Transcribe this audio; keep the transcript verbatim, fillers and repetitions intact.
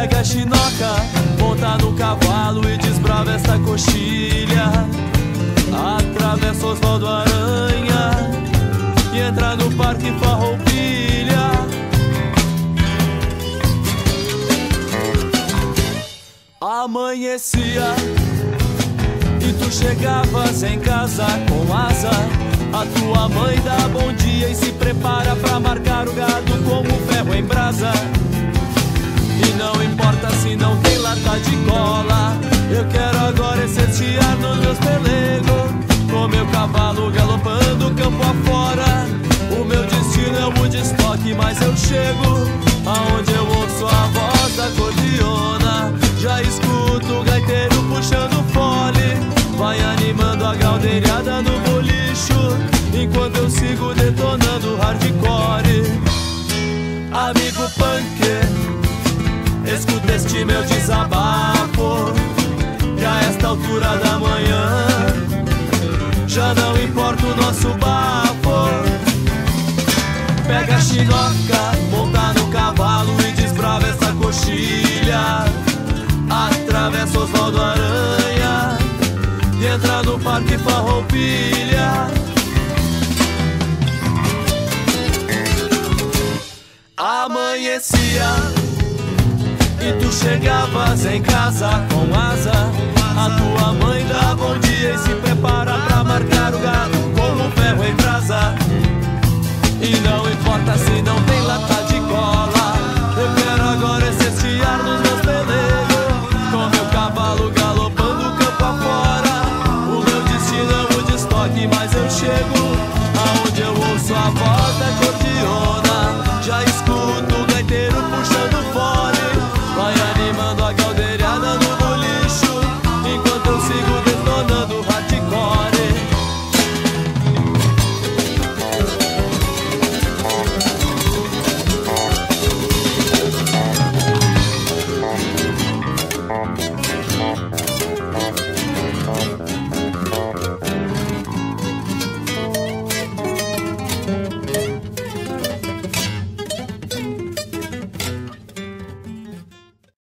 pega a chinoca, monta no cavalo e desbrava essa coxilha. Atravessa Osvaldo Aranha e entra no Parque Farroupilha. Amanhecia e tu chegavas em casa com asa. A tua mãe dá bom dia e se prepara pra marcar o gado como ferro em brasa. E não importa se não tem lata de cola, eu quero agora exercitar nos meus pelegos, com meu cavalo galopando campo afora. O meu destino é o destoque, mas eu chego aonde eu ouço a voz da cordiona. Já escuto o gaiteiro puxando fole, vai animando a galdeirada no bolicho, enquanto eu sigo detonando hardcore. Amigo punk, escuta este meu desabafo, que a esta altura da manhã já não importa o nosso bafo. Pega a chinoca, monta no cavalo e desbrava essa coxilha. Atravessa Osvaldo Aranha e entra no Parque Farroupilha. Amanhecia e tu chegavas em casa com asa. A tua mãe dá bom dia e se prepara pra marcar o gado como ferro em brasa. E não importa se não tem lata